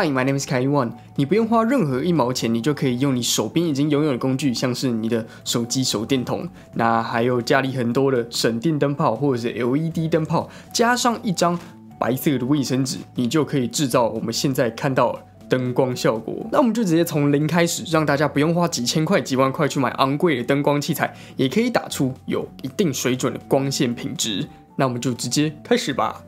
Hi, my name is Caillou Wang。你不用花任何1毛钱，你就可以用你手边已经拥有的工具，像是你的手机、手电筒，那还有家里很多的省电灯泡或者是 LED 灯泡，加上一张白色的卫生纸，你就可以制造我们现在看到的 灯光效果，那我们就直接从0开始，让大家不用花几千块、几万块去买昂贵的灯光器材，也可以打出有一定水准的光线品质。那我们就直接开始吧。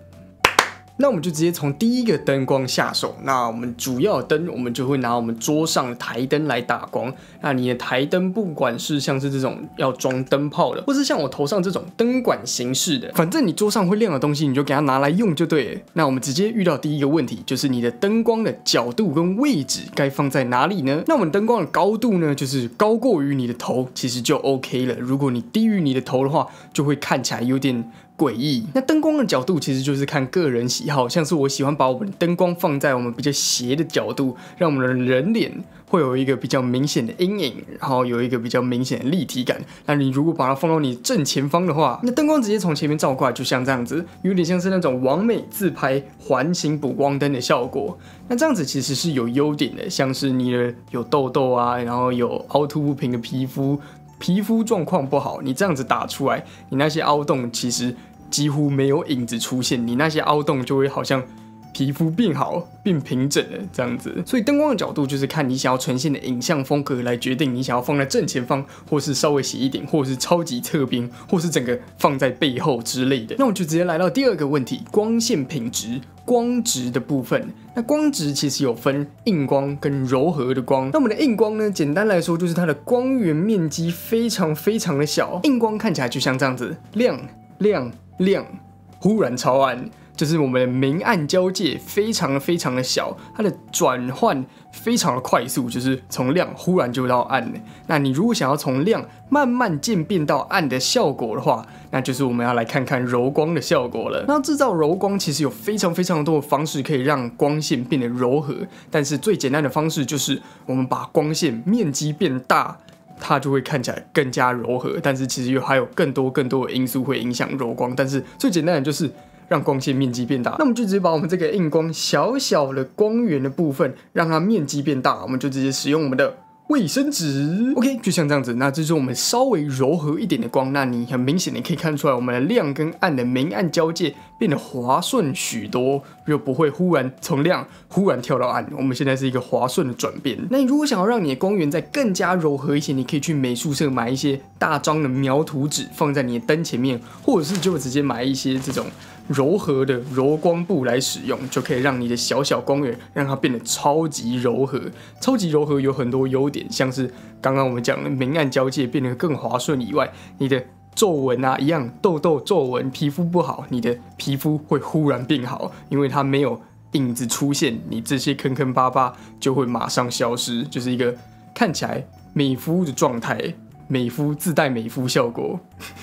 那我们就直接从第一个灯光下手。那我们主要的灯，我们就会拿我们桌上的台灯来打光。那你的台灯，不管是像是这种要装灯泡的，或是像我头上这种灯管形式的，反正你桌上会亮的东西，你就给它拿来用就对了。那我们直接遇到第一个问题，就是你的灯光的角度跟位置该放在哪里呢？那我们灯光的高度呢，就是高过于你的头，其实就 OK 了。如果你低于你的头的话，就会看起来有点 诡异。那灯光的角度其实就是看个人喜好，像是我喜欢把我们灯光放在我们比较斜的角度，让我们的人脸会有一个比较明显的阴影，然后有一个比较明显的立体感。那你如果把它放到你正前方的话，那灯光直接从前面照过来，就像这样子，有点像是那种完美自拍环形补光灯的效果。那这样子其实是有优点的，像是你的有痘痘啊，然后有凹凸不平的皮肤状况不好，你这样子打出来，你那些凹洞其实 几乎没有影子出现，你那些凹洞就会好像皮肤变好、变平整了这样子。所以灯光的角度就是看你想要呈现的影像风格来决定你想要放在正前方，或是稍微斜一点，或是超级侧边，或是整个放在背后之类的。那我就直接来到第二个问题：光线品质。 光值的部分，那光值其实有分硬光跟柔和的光。那我们的硬光呢，简单来说就是它的光源面积非常非常的小，硬光看起来就像这样子，亮，忽然超暗，就是我们的明暗交界非常非常的小，它的转换非常的快速，就是从亮忽然就到暗。那你如果想要从亮慢慢渐变到暗的效果的话， 那就是我们要来看看柔光的效果了。那制造柔光其实有非常非常多的方式可以让光线变得柔和，但是最简单的方式就是我们把光线面积变大，它就会看起来更加柔和。但是其实又还有更多的因素会影响柔光，但是最简单的就是让光线面积变大。那我们就直接把我们这个硬光小小的光源的部分让它面积变大，我们就直接使用我们的 卫生纸 ，OK， 就像这样子。那这是我们稍微柔和一点的光，那你很明显的可以看出来，我们的亮跟暗的明暗交界变得滑顺许多，又不会忽然从亮忽然跳到暗。我们现在是一个滑顺的转变。那你如果想要让你的光源再更加柔和一些，你可以去美术社买一些大张的描图纸放在你的灯前面，或者是就直接买一些这种 柔和的柔光布来使用，就可以让你的小小光源让它变得超级柔和。超级柔和有很多优点，像是刚刚我们讲的明暗交界变得更滑顺以外，你的 皱纹啊，一样皱纹，皮肤不好，你的皮肤会忽然变好，因为它没有影子出现，你这些坑坑巴巴就会马上消失，就是一个看起来美肤的状态。 美肤自带美肤效果。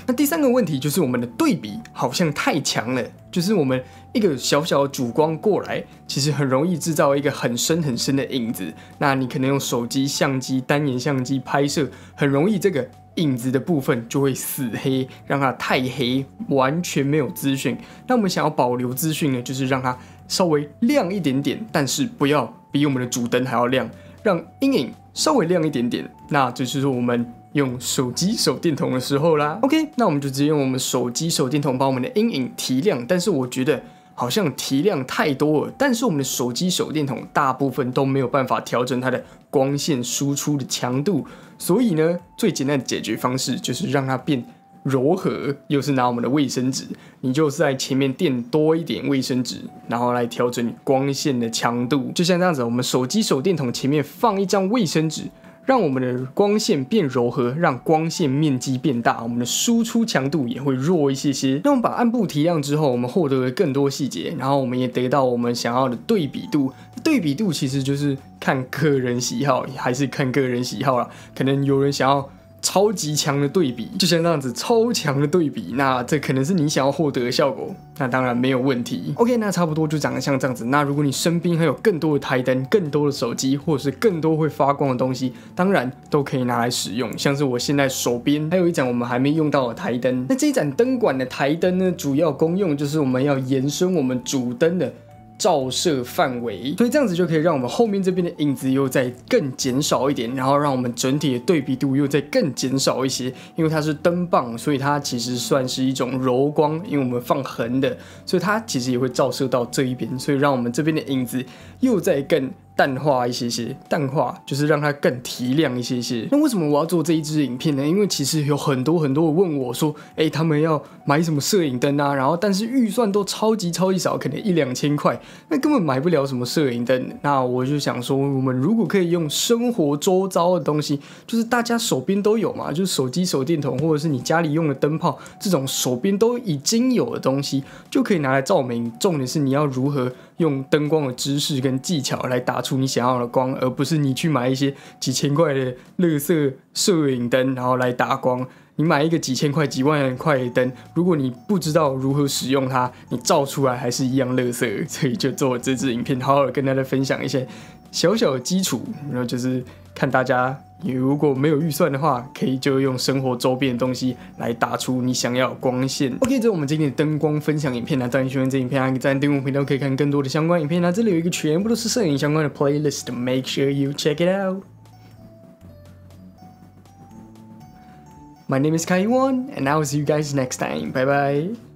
那第三个问题就是我们的对比好像太强了，就是我们一个小小的主光过来，其实很容易制造一个很深的影子。那你可能用手机相机、单眼相机拍摄，很容易这个 影子的部分就会死黑，让它太黑，完全没有资讯。那我们想要保留资讯呢，就是让它稍微亮一点点，但是不要比我们的主灯还要亮，让阴影稍微亮一点点。那这就是我们 用手机手电筒的时候啦 ，OK， 那我们就直接用我们手机手电筒把我们的阴影提亮，但是我觉得好像提亮太多了，但是我们的手机手电筒大部分都没有办法调整它的光线输出的强度，所以呢，最简单的解决方式就是让它变 柔和，又是拿我们的卫生纸，你就是在前面垫多一点卫生纸，然后来调整你光线的强度。就像这样子，我们手机手电筒前面放一张卫生纸，让我们的光线变柔和，让光线面积变大，我们的输出强度也会弱一些些。那我们把暗部提亮之后，我们获得了更多细节，然后我们也得到我们想要的对比度。对比度其实就是看个人喜好，还是看个人喜好啦。可能有人想要 超级强的对比，就像这样子，超强的对比，那这可能是你想要获得的效果，那当然没有问题。OK， 那差不多就长得像这样子。那如果你身边还有更多的台灯、更多的手机，或者是更多会发光的东西，当然都可以拿来使用。像是我现在手边还有一盏我们还没用到的台灯，那这一盏灯管的台灯呢，主要功用就是我们要延伸我们主灯的照射范围，所以这样子就可以让我们后面这边的影子又再更减少一点，然后让我们整体的对比度又再更减少一些。因为它是灯棒，所以它其实算是一种柔光，因为我们放横的，所以它其实也会照射到这一边，所以让我们这边的影子又再更淡化一些些，淡化就是让它更提亮一些些。那为什么我要做这一支影片呢？因为其实有很多人问我说，他们要买什么摄影灯啊，然后但是预算都超级少，可能1、2千块，那根本买不了什么摄影灯。那我就想说，我们如果可以用生活周遭的东西，就是大家手边都有嘛，就是手机、手电筒，或者是你家里用的灯泡，这种手边都已经有的东西，就可以拿来照明。重点是你要如何用灯光的知识跟技巧来打出你想要的光，而不是你去买一些几千块的垃圾摄影灯，然后来打光。你买一个几千块、几万块的灯，如果你不知道如何使用它，你照出来还是一样垃圾。所以就做这支影片，好好的跟大家分享一些小小的基础，然后就是看大家如果没有预算的话，可以就用生活周边的东西来打出你想要的光线。OK， 这是我们今天的灯光分享影片啊，当然喜欢这影片啊，赞订阅频道可以看更多的相关影片啊，这里有一个全部都是摄影相关的 playlist，make sure you check it out。My name is Kaiwan, and I will see you guys next time. Bye bye.